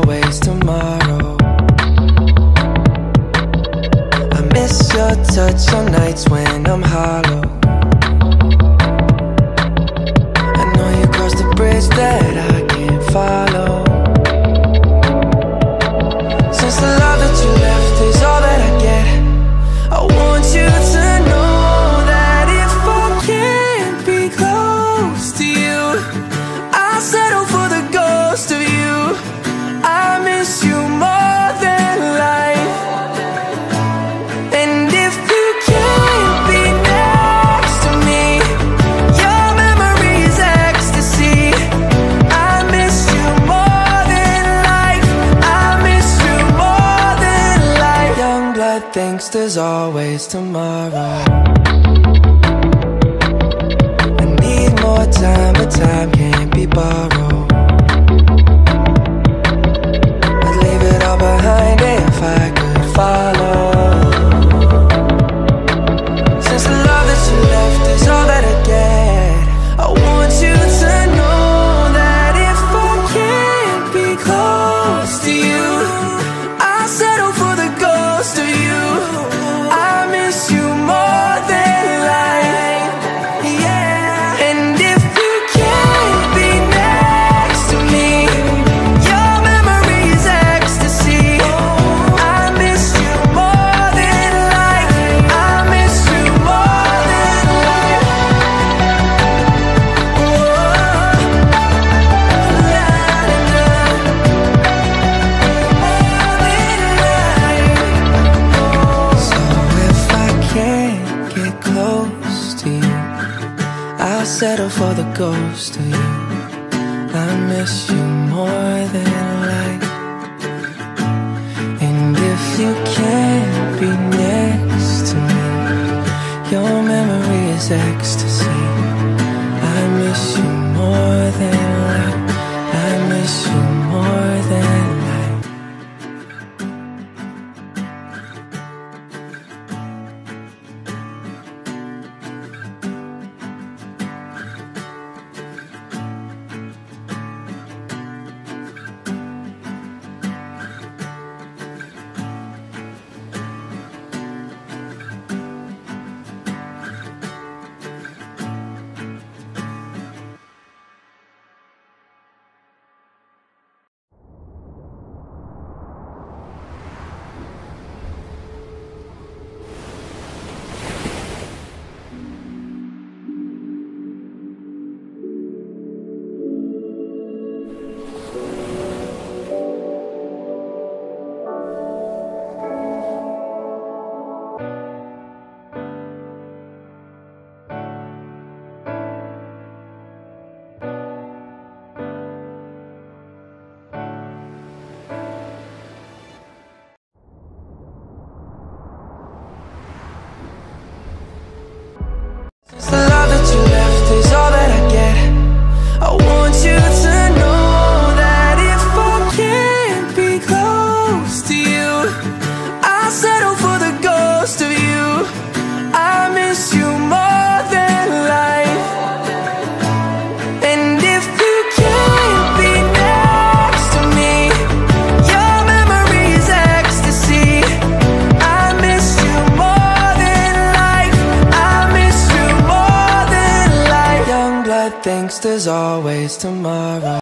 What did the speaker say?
always tomorrow. I miss your touch on nights when I'm hollow. I know you crossed the bridge that I can't follow. Since the love that you left is all that I get, I want you to know that if I can't be close to you, I settle for the ghost of you. I miss you more than life. And if you can't be next to me, your memory is ecstasy. I miss you more than life. I miss you more than life. Young blood thinks there's always tomorrow. I need more time, but time can't be borrowed. Behind it if I could follow. Since the love that you left is all that I get, I want you to know that if I can't be close to you, I settle for the ghost of you. I miss you more than life, yeah. And if you can't be next to me, I settle for the ghost of you. I miss you more than life. And if you can't be next to me, your memory is ecstasy. I miss you more than life. I miss you more than life. Thinks there's always tomorrow.